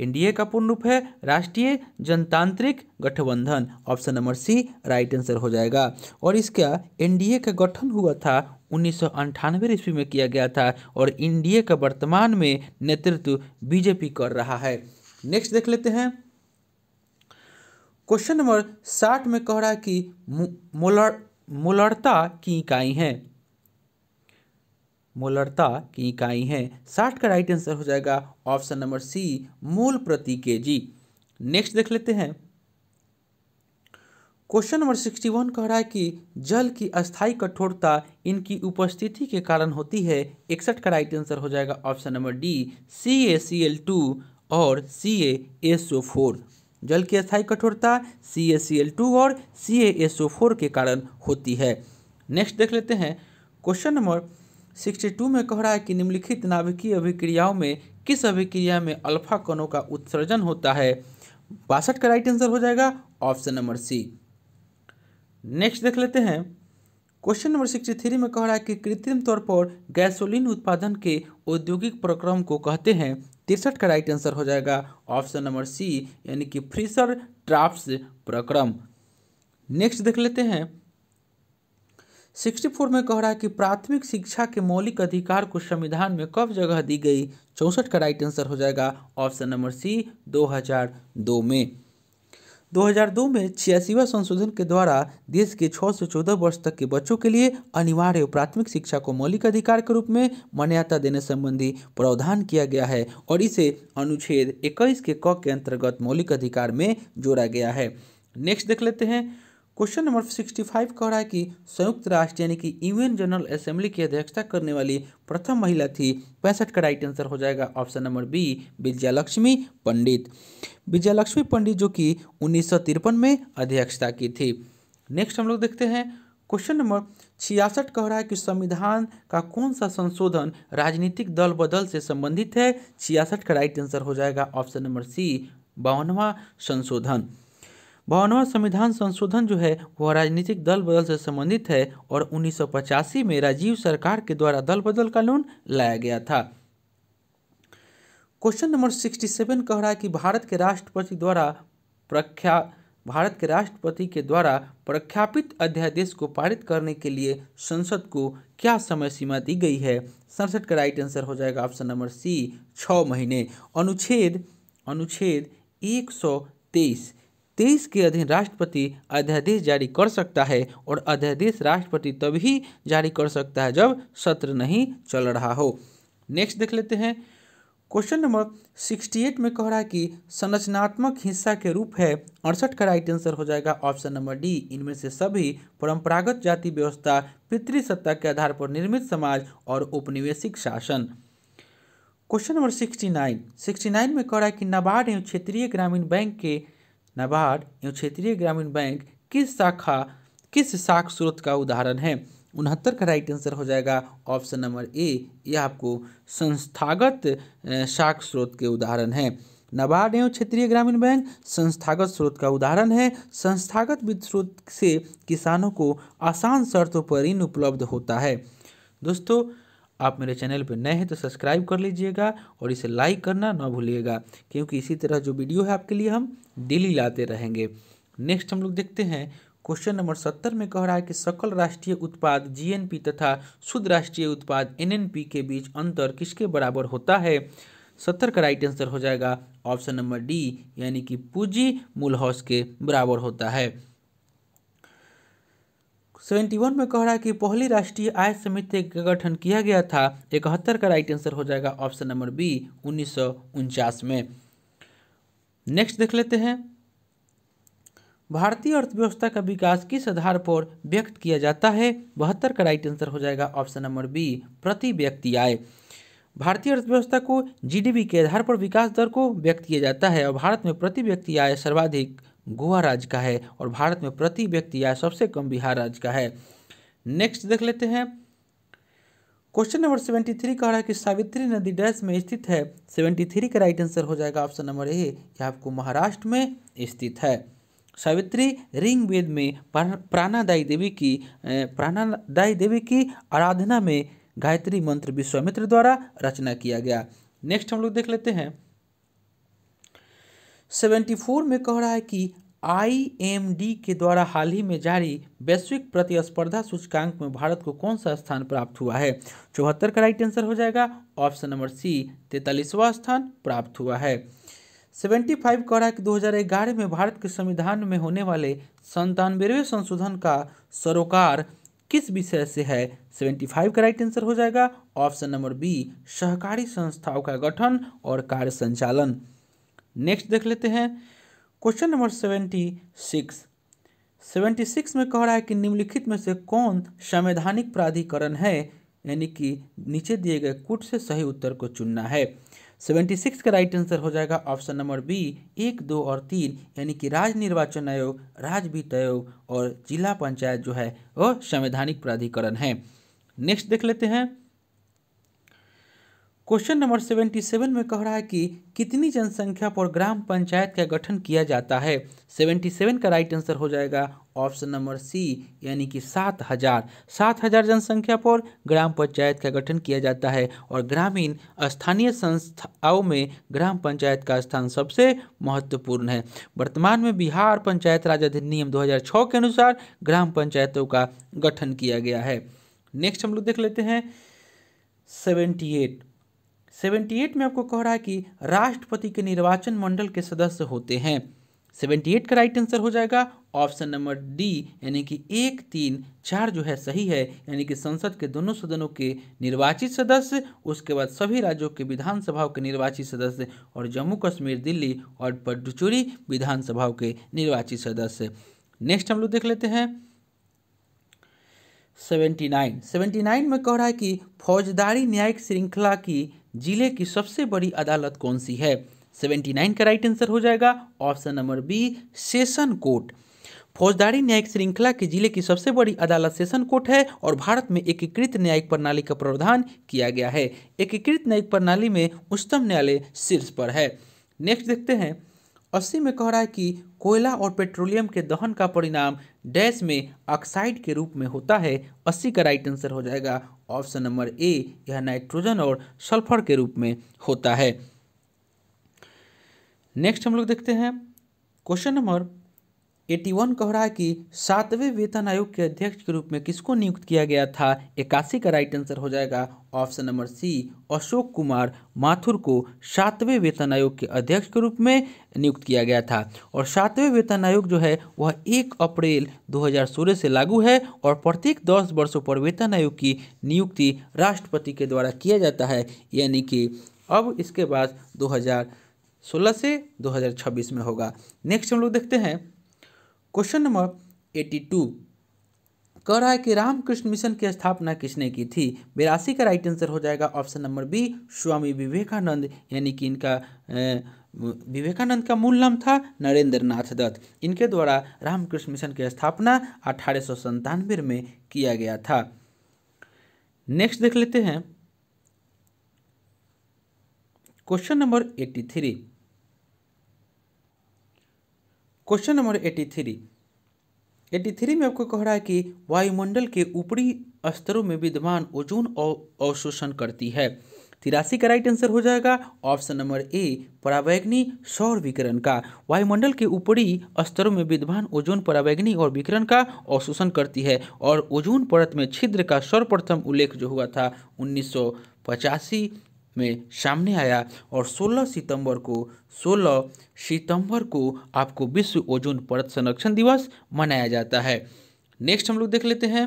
एनडीए का पूर्ण रूप है राष्ट्रीय जनतांत्रिक गठबंधन, option number C right answer हो जाएगा। और इसका एनडीए का गठन हुआ था उन्नीस सौ अंठानवे ईस्वी में किया गया था और एनडीए का वर्तमान में नेतृत्व बीजेपी कर रहा है। नेक्स्ट देख लेते हैं, क्वेश्चन नंबर साठ में कह रहा है कि मोलर मोलरता की इकाई है मोलरता की इकाई है। साठ का राइट आंसर हो जाएगा ऑप्शन नंबर सी मोल प्रति केजी। नेक्स्ट देख लेते हैं, क्वेश्चन नंबर इकसठ कह रहा है कि जल की अस्थायी कठोरता इनकी उपस्थिति के कारण होती है। इकसठ का राइट आंसर हो जाएगा option number D C A C L two और C A S O four. जल की अस्थायी कठोरता सी ए सी एल टू और C A S O four के कारण होती है। नेक्स्ट देख लेते हैं, क्वेश्चन नंबर बासठ में कह रहा है कि निम्नलिखित नाभिकीय अभिक्रियाओं में किस अभिक्रिया में अल्फा कणों का उत्सर्जन होता है। बासठ का राइट आंसर हो जाएगा ऑप्शन नंबर सी। नेक्स्ट देख लेते हैं, क्वेश्चन नंबर तिरसठ में कह रहा है कि कृत्रिम तौर पर गैसोलीन उत्पादन के औद्योगिक प्रक्रम को कहते हैं। तिरसठ का राइट आंसर हो जाएगा ऑप्शन नंबर सी यानी कि फ्रीजर ट्रैप्स प्रक्रम। नेक्स्ट देख लेते हैं, चौंसठ में कह रहा है कि प्राथमिक शिक्षा के मौलिक अधिकार को संविधान में कब जगह दी गई। चौंसठ का राइट आंसर हो जाएगा ऑप्शन नंबर सी दो हज़ार दो में। दो हज़ार दो में छियासीवां संशोधन के द्वारा देश के छः से चौदह वर्ष तक के बच्चों के लिए अनिवार्य प्राथमिक शिक्षा को मौलिक अधिकार के रूप में मान्यता देने संबंधी प्रावधान किया गया है और इसे अनुच्छेद इक्कीस के क के अंतर्गत मौलिक अधिकार में जोड़ा गया है। नेक्स्ट देख लेते हैं, क्वेश्चन नंबर पैंसठ कह रहा है कि संयुक्त राष्ट्र यानी कि यूएन जनरल असेंबली की अध्यक्षता करने वाली प्रथम महिला थी। पैंसठ का राइट आंसर हो जाएगा option number B Vijayalakshmi Pandit. Vijayalakshmi Pandit जो कि उन्नीस सौ तिरपन में अध्यक्षता की थी। नेक्स्ट हम लोग देखते हैं, क्वेश्चन नंबर छियासठ कह रहा है कि संविधान का कौन सा संशोधन राजनीतिक दल बदल से संबंधित है। छियासठ का राइट आंसर हो जाएगा ऑप्शन नंबर सी बावनवा संशोधन। बावनवा संविधान संशोधन जो है वह राजनीतिक दल बदल से संबंधित है और उन्नीस सौ पचासी में राजीव सरकार के द्वारा दल बदल कानून लाया गया था। क्वेश्चन नंबर सड़सठ कह रहा है कि भारत के राष्ट्रपति द्वारा प्रख्या भारत के राष्ट्रपति के द्वारा प्रख्यापित अध्यादेश को पारित करने के लिए संसद को क्या समय सीमा दी गई है। सड़सठ का राइट आंसर हो जाएगा ऑप्शन नंबर सी छः महीने। अनुच्छेद अनुच्छेद एक सौ तेईस तेईस के अधीन राष्ट्रपति अध्यादेश जारी कर सकता है और अध्यादेश राष्ट्रपति तभी जारी कर सकता है जब सत्र नहीं चल रहा हो। नेक्स्ट देख लेते हैं, क्वेश्चन नंबर अड़सठ में कह रहा है कि संरचनात्मक हिस्सा के रूप है। अड़सठ का राइट आंसर हो जाएगा ऑप्शन नंबर डी इनमें से सभी। परंपरागत जाति व्यवस्था, पितृसत्ता के आधार पर निर्मित समाज और औपनिवेशिक शासन। क्वेश्चन नंबर उनहत्तर उनहत्तर में कह रहा है कि नाबार्ड एवं क्षेत्रीय ग्रामीण बैंक के नाबार्ड एवं क्षेत्रीय ग्रामीण बैंक किस शाखा किस शाख स्रोत का उदाहरण है। उनहत्तर का राइट आंसर हो जाएगा ऑप्शन नंबर ए। यह आपको संस्थागत शाख स्रोत के उदाहरण है। नाबार्ड एवं क्षेत्रीय ग्रामीण बैंक संस्थागत स्रोत का उदाहरण है। संस्थागत वित्त स्रोत से किसानों को आसान शर्तों पर ऋण उपलब्ध होता है। दोस्तों आप मेरे चैनल पर नए हैं तो सब्सक्राइब कर लीजिएगा और इसे लाइक करना ना भूलिएगा, क्योंकि इसी तरह जो वीडियो है आपके लिए हम डेली लाते रहेंगे। नेक्स्ट हम लोग देखते हैं क्वेश्चन नंबर सत्तर में कह रहा है कि सकल राष्ट्रीय उत्पाद जी एन पी तथा शुद्ध राष्ट्रीय उत्पाद एन एन पी के बीच अंतर किसके बराबर होता है। सत्तर का राइट आंसर हो जाएगा ऑप्शन नंबर डी, यानी कि पूंजी मूलधन के बराबर होता है। इकहत्तर में कह रहा है कि पहली राष्ट्रीय आय समिति का गठन किया गया था। इकहत्तर का राइट आंसर हो जाएगा ऑप्शन नंबर बी, उन्नीस सौ उनचास में। नेक्स्ट देख लेते हैं, भारतीय अर्थव्यवस्था का विकास किस आधार पर व्यक्त किया जाता है। बहत्तर का राइट आंसर हो जाएगा ऑप्शन नंबर बी, प्रति व्यक्ति आय। भारतीय अर्थव्यवस्था को जी डी पी के आधार पर विकास दर को व्यक्त किया जाता है और भारत में प्रति व्यक्ति आय सर्वाधिक गोवा राज्य का है और भारत में प्रति व्यक्ति आय सबसे कम बिहार राज्य का है। नेक्स्ट देख लेते हैं, क्वेश्चन नंबर सेवेंटी थ्री कह रहा है कि सावित्री नदी डैश में स्थित है। सेवेंटी थ्री का राइट आंसर हो जाएगा ऑप्शन नंबर ए, यह आपको महाराष्ट्र में स्थित है। सावित्री रिंग वेद में प्राणादायी देवी की प्राणादायी देवी की आराधना में गायत्री मंत्र विश्वामित्र द्वारा रचना किया गया। नेक्स्ट हम लोग देख लेते हैं, चौहत्तर में कह रहा है कि आई एम डी के द्वारा हाल ही में जारी वैश्विक प्रतिस्पर्धा सूचकांक में भारत को कौन सा स्थान प्राप्त हुआ है। चौहत्तर का राइट आंसर हो जाएगा ऑप्शन नंबर सी, तैंतालीसवां स्थान प्राप्त हुआ है। सेवेंटी फाइव कह रहा है कि दो हज़ार ग्यारह में भारत के संविधान में होने वाले संतानवेवें संशोधन का सरोकार किस विषय से है। सेवेंटी फाइव का राइट आंसर हो जाएगा ऑप्शन नंबर बी, सहकारी संस्थाओं का गठन और कार्य संचालन। नेक्स्ट देख लेते हैं question number seventy six seventy six में कह रहा है कि निम्नलिखित में से कौन संवैधानिक प्राधिकरण है, यानी कि नीचे दिए गए कूट से सही उत्तर को चुनना है। सेवेंटी सिक्स का राइट आंसर हो जाएगा ऑप्शन नंबर बी, एक दो और तीन, यानी कि राज्य निर्वाचन आयोग, राज्य वित्त आयोग और जिला पंचायत जो है वह संवैधानिक प्राधिकरण है। नेक्स्ट देख लेते हैं, क्वेश्चन नंबर सेवेंटी सेवन में कह रहा है कि कितनी जनसंख्या पर ग्राम पंचायत का गठन किया जाता है। सेवेंटी सेवन का राइट आंसर हो जाएगा ऑप्शन नंबर सी, यानी कि सात हज़ार सात हज़ार जनसंख्या पर ग्राम पंचायत का गठन किया जाता है और ग्रामीण स्थानीय संस्थाओं में ग्राम पंचायत का स्थान सबसे महत्वपूर्ण है। वर्तमान में बिहार पंचायत राज अधिनियम दो हज़ार छः के अनुसार ग्राम पंचायतों का गठन किया गया है। नेक्स्ट हम लोग देख लेते हैं सेवेंटी एट सेवेंटी एट में आपको कह रहा है कि राष्ट्रपति के निर्वाचन मंडल के सदस्य होते हैं। सेवेंटी एट का राइट आंसर हो जाएगा ऑप्शन नंबर डी, यानी कि एक तीन चार जो है सही है, यानी कि संसद के दोनों सदनों के निर्वाचित सदस्य, उसके बाद सभी राज्यों के विधानसभाओं के निर्वाचित सदस्य और जम्मू कश्मीर, दिल्ली और पुडुचेरी विधानसभाओं के निर्वाचित सदस्य। नेक्स्ट हम लोग देख लेते हैं सेवेंटी नाइन सेवेंटी नाइन में कह रहा है कि फौजदारी न्यायिक श्रृंखला की जिले की सबसे बड़ी अदालत कौन सी है। उन्यासी का राइट आंसर हो जाएगा option number B, session court. फौजदारी न्यायिक श्रृंखला के जिले की सबसे बड़ी अदालत सेशन कोर्ट है और भारत में एकीकृत न्यायिक प्रणाली का प्रावधान किया गया है। एकीकृत न्यायिक प्रणाली में उच्चतम न्यायालय शीर्ष पर है। नेक्स्ट देखते हैं, अस्सी में कह रहा है कि कोयला और पेट्रोलियम के दहन का परिणाम डैश में ऑक्साइड के रूप में होता है। अस्सी का राइट आंसर हो जाएगा ऑप्शन नंबर ए, यह नाइट्रोजन और सल्फर के रूप में होता है। नेक्स्ट हम लोग देखते हैं क्वेश्चन नंबर इक्यासी कह रहा है कि सातवें वेतन आयोग के अध्यक्ष के रूप में किसको नियुक्त किया गया था। इक्यासी का राइट आंसर हो जाएगा option number C, Ashok Kumar Mathur को सातवें वेतन आयोग के अध्यक्ष के रूप में नियुक्त किया गया था और सातवें वेतन आयोग जो है वह एक अप्रैल दो हज़ार सोलह से लागू है और प्रत्येक दस वर्षों पर वेतन आयोग की नियुक्ति राष्ट्रपति के द्वारा किया जाता है, यानी कि अब इसके बाद दो हज़ार सोलह से दो हज़ार छब्बीस में होगा। नेक्स्ट हम लोग देखते हैं क्वेश्चन नंबर बयासी कह रहा है कि रामकृष्ण मिशन की स्थापना किसने की थी। बेरासी का राइट आंसर हो जाएगा option number B, Swami Vivekananda, यानी कि इनका विवेकानंद का मूल नाम था नरेंद्र नाथ दत्त। इनके द्वारा रामकृष्ण मिशन की स्थापना अठारह सौ संतानवे में किया गया था। नेक्स्ट देख लेते हैं question number eighty three question number eighty three eighty three में आपको कह रहा है कि वायुमंडल के ऊपरी स्तरों में विद्यमान ओजोन अवशोषण करती है। तिरासी का राइट आंसर हो जाएगा ऑप्शन नंबर ए परावैग्नी सौर विकिरण का। वायुमंडल के ऊपरी स्तरों में विद्यमान ओजोन परावैग्नी और विकिरण का अवशोषण करती है और ओजोन परत में छिद्र का सर्वप्रथम उल्लेख जो हुआ था उन्नीस सौ पचासी में सामने आया और सोलह सितंबर को सोलह सितंबर को आपको विश्व ओजोन परत संरक्षण दिवस मनाया जाता है। नेक्स्ट हम लोग देख लेते हैं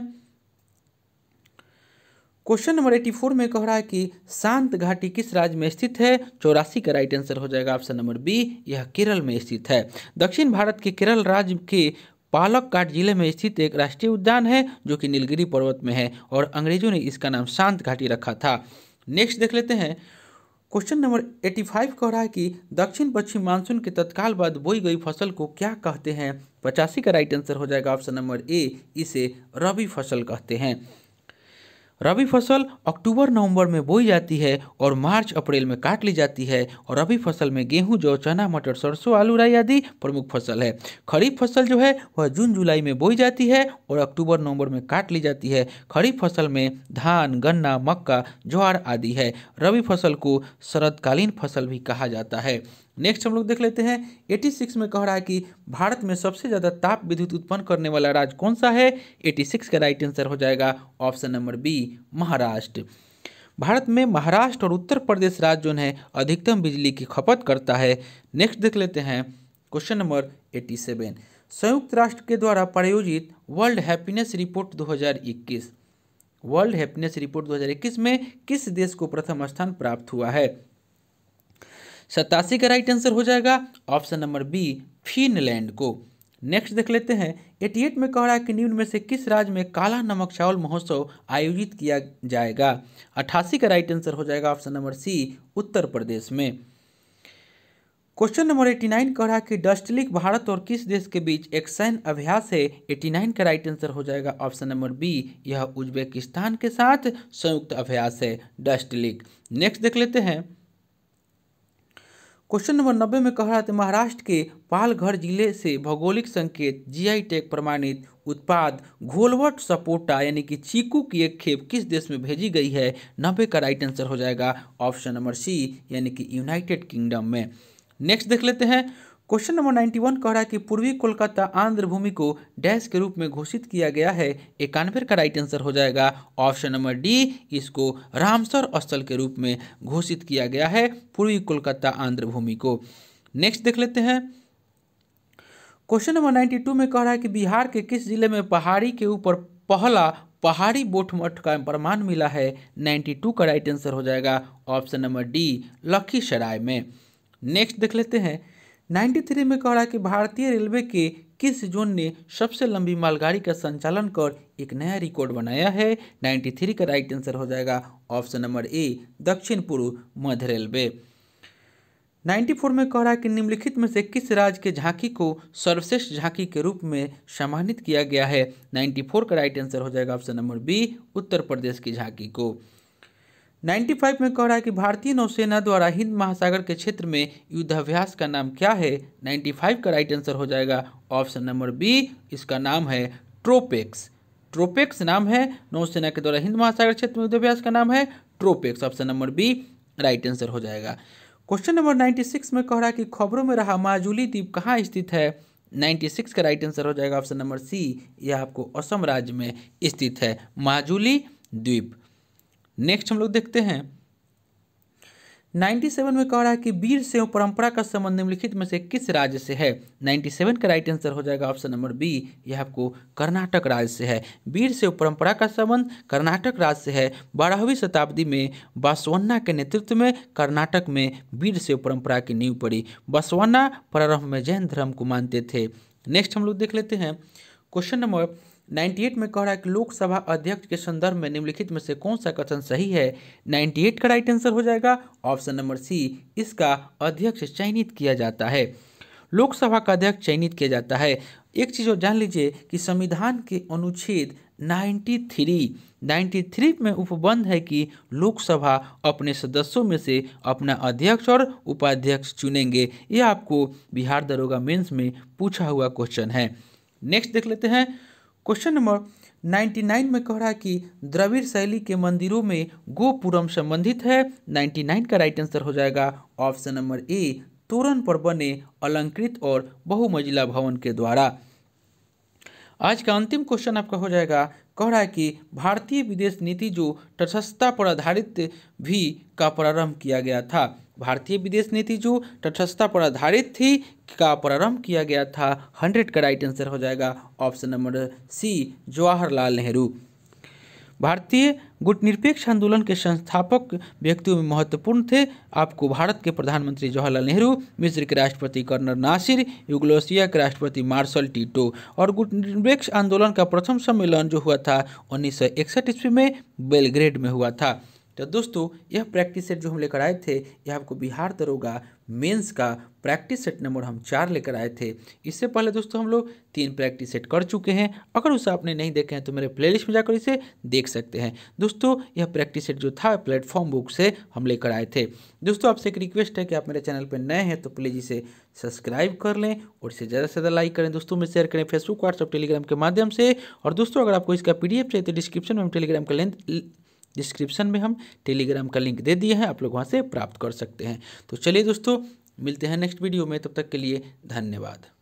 क्वेश्चन नंबर एट्टी फोर में कह रहा है कि शांत घाटी किस राज्य में स्थित है। चौरासी का राइट आंसर हो जाएगा ऑप्शन नंबर बी, यह केरल में स्थित है। दक्षिण भारत के केरल राज्य के पालक्काड जिले में स्थित एक राष्ट्रीय उद्यान है जो कि नीलगिरी पर्वत में है और अंग्रेजों ने इसका नाम शांत घाटी रखा था। नेक्स्ट देख लेते हैं क्वेश्चन नंबर एट्टी फाइव कह रहा है कि दक्षिण पश्चिम मानसून के तत्काल बाद बोई गई फसल को क्या कहते हैं। पचासी का राइट आंसर हो जाएगा ऑप्शन नंबर ए, इसे रबी फसल कहते हैं। रबी फसल अक्टूबर नवंबर में बोई जाती है और मार्च अप्रैल में काट ली जाती है और रबी फसल में गेहूं, जौ, चना, मटर, सरसों, आलू, राई आदि प्रमुख फसल है। खरीफ फसल जो है वह जून जुलाई में बोई जाती है और अक्टूबर नवंबर में काट ली जाती है। खरीफ फसल में धान, गन्ना, मक्का, ज्वार आदि है। रबी फसल को शरदकालीन फसल भी कहा जाता है। नेक्स्ट हम लोग देख लेते हैं छियासी में कह रहा है कि भारत में सबसे ज़्यादा ताप विद्युत उत्पन्न करने वाला राज्य कौन सा है। छियासी का राइट आंसर हो जाएगा option number B, Maharashtra. Bharat में महाराष्ट्र और उत्तर प्रदेश राज्य जो है अधिकतम बिजली की खपत करता है। नेक्स्ट देख लेते हैं क्वेश्चन नंबर सत्तासी, संयुक्त राष्ट्र के द्वारा प्रायोजित वर्ल्ड हैप्पीनेस रिपोर्ट दो हज़ार इक्कीस वर्ल्ड हैप्पीनेस रिपोर्ट दो हज़ार इक्कीस में किस देश को प्रथम स्थान प्राप्त हुआ है। सतासी का राइट आंसर हो जाएगा ऑप्शन नंबर बी, फिनलैंड को। नेक्स्ट देख लेते हैं अठासी में कह रहा है कि निम्न में से किस राज्य में काला नमक चावल महोत्सव आयोजित किया जाएगा। अठासी का राइट आंसर हो जाएगा ऑप्शन नंबर सी, उत्तर प्रदेश में। क्वेश्चन नंबर नवासी कह रहा है कि डस्ट लीक भारत और किस देश के बीच एक सैन्य अभ्यास है। नवासी का राइट आंसर हो जाएगा ऑप्शन नंबर बी, यह उज्बेकिस्तान के साथ संयुक्त अभ्यास है डस्ट लीक। नेक्स्ट देख लेते हैं क्वेश्चन नंबर नब्बे में कह रहा था महाराष्ट्र के पालघर जिले से भौगोलिक संकेत जीआई टैग प्रमाणित उत्पाद घोलवट सपोटा यानी कि चीकू की एक खेप किस देश में भेजी गई है। नब्बे का राइट आंसर हो जाएगा ऑप्शन नंबर सी, यानी कि यूनाइटेड किंगडम में। नेक्स्ट देख लेते हैं क्वेश्चन नंबर नाइन्टी वन कह रहा है कि पूर्वी कोलकाता आंध्र भूमि को डैश के रूप में घोषित किया गया है। इक्यानवे का राइट आंसर हो जाएगा ऑप्शन नंबर डी, इसको रामसर स्थल के रूप में घोषित किया गया है पूर्वी कोलकाता आंध्र भूमि को। नेक्स्ट देख लेते हैं क्वेश्चन नंबर नाइन्टी टू में कह रहा है कि बिहार के किस जिले में पहाड़ी के ऊपर पहला पहाड़ी बोट मठ का प्रमाण मिला है। नाइन्टी टू का राइट आंसर हो जाएगा ऑप्शन नंबर डी, लखीसराय में। नेक्स्ट देख लेते हैं तिरानवे में कह रहा है कि भारतीय रेलवे के किस जोन ने सबसे लंबी मालगाड़ी का संचालन कर एक नया रिकॉर्ड बनाया है। तिरानवे का राइट आंसर हो जाएगा ऑप्शन नंबर ए, दक्षिण पूर्व मध्य रेलवे। चौरानवे में कह रहा है कि निम्नलिखित में से किस राज्य के झांकी को सर्वश्रेष्ठ झांकी के रूप में सम्मानित किया गया है। चौरानवे का राइट आंसर हो जाएगा option number B, Uttar Pradesh की झांकी को। पचानवे में कह रहा है कि भारतीय नौसेना द्वारा हिंद महासागर के क्षेत्र में युद्धाभ्यास का नाम क्या है। पचानवे का राइट आंसर हो जाएगा ऑप्शन नंबर बी, इसका नाम है ट्रोपेक्स। ट्रोपेक्स नाम है नौसेना के द्वारा हिंद महासागर क्षेत्र में युद्धाभ्यास का नाम है TROPEX. Option number B right answer हो जाएगा। क्वेश्चन नंबर छियानवे में कह रहा है कि खबरों में रहा माजुली द्वीप कहाँ स्थित है। छियानवे का राइट आंसर हो जाएगा ऑप्शन नंबर सी, यह आपको असम राज्य में स्थित है माजुली द्वीप। नेक्स्ट हम लोग देखते हैं सत्तानवे में कह रहा है कि वीर सेव परंपरा का संबंध निम्नलिखित में से किस राज्य से है। सत्तानवे का राइट आंसर हो जाएगा ऑप्शन नंबर बी, यह आपको कर्नाटक राज्य से है। वीर सेव परंपरा का संबंध कर्नाटक राज्य से है। बारहवीं शताब्दी में बसवन्ना के नेतृत्व में कर्नाटक में वीर सेव परंपरा की नींव पड़ी। बसवन्ना प्रारंभ में जैन धर्म को मानते थे। नेक्स्ट हम लोग देख लेते हैं क्वेश्चन नंबर अट्ठानवे में कह रहा है कि लोकसभा अध्यक्ष के संदर्भ में निम्नलिखित में से कौन सा कथन सही है। अट्ठानवे का राइट आंसर हो जाएगा ऑप्शन नंबर सी, इसका अध्यक्ष चयनित किया जाता है। लोकसभा का अध्यक्ष चयनित किया जाता है। एक चीज़ और जान लीजिए कि संविधान के अनुच्छेद तिरानवे तिरानवे में उपबंध है कि लोकसभा अपने सदस्यों में से अपना अध्यक्ष और उपाध्यक्ष चुनेंगे। ये आपको बिहार दरोगा मेंस में पूछा हुआ क्वेश्चन है। नेक्स्ट देख लेते हैं क्वेश्चन नंबर निन्यानवे में कह रहा है कि द्रविड़ शैली के मंदिरों में गोपुरम संबंधित है। निन्यानवे का राइट आंसर हो जाएगा ऑप्शन नंबर ए, तोरण पर बने अलंकृत और बहुमंजिला भवन के द्वारा। आज का अंतिम क्वेश्चन आपका हो जाएगा, कह रहा है कि भारतीय विदेश नीति जो तटस्थता पर आधारित भी का प्रारंभ किया गया था, भारतीय विदेश नीति जो तटस्थता पर आधारित थी का प्रारंभ किया गया था। हंड्रेड का राइट आंसर हो जाएगा option number C, Jawaharlal Nehru. भारतीय गुटनिरपेक्ष आंदोलन के संस्थापक व्यक्तियों में महत्वपूर्ण थे आपको भारत के प्रधानमंत्री जवाहरलाल नेहरू, मिस्र के राष्ट्रपति कर्नल नासिर, यूगोस्लाविया के राष्ट्रपति मार्शल टीटो। और गुटनिरपेक्ष आंदोलन का प्रथम सम्मेलन जो हुआ था उन्नीस सौ इकसठ ईस्वी में बेलग्रेड में हुआ था। तो दोस्तों यह प्रैक्टिस सेट जो हम लेकर आए थे, यह आपको बिहार दरोगा मेंस का प्रैक्टिस सेट नंबर हम चार लेकर आए थे। इससे पहले दोस्तों हम लोग तीन प्रैक्टिस सेट कर चुके हैं। अगर उसे आपने नहीं देखे हैं तो मेरे प्लेलिस्ट में जाकर इसे देख सकते हैं। दोस्तों यह प्रैक्टिस सेट जो था प्लेटफॉर्म बुक से हम लेकर आए थे। दोस्तों आपसे एक रिक्वेस्ट है कि आप मेरे चैनल पर नए हैं तो प्लीज़ इसे सब्सक्राइब कर लें और इसे ज़्यादा से ज़्यादा लाइक करें, दोस्तों में शेयर करें फेसबुक, व्हाट्सअप, टेलीग्राम के माध्यम से। और दोस्तों अगर आपको इसका पी डी एफ चाहिए तो डिस्क्रिप्शन में हम टेलीग्राम का लिंक डिस्क्रिप्शन में हम टेलीग्राम का लिंक दे दिए हैं, आप लोग वहाँ से प्राप्त कर सकते हैं। तो चलिए दोस्तों मिलते हैं नेक्स्ट वीडियो में, तब तक के लिए धन्यवाद।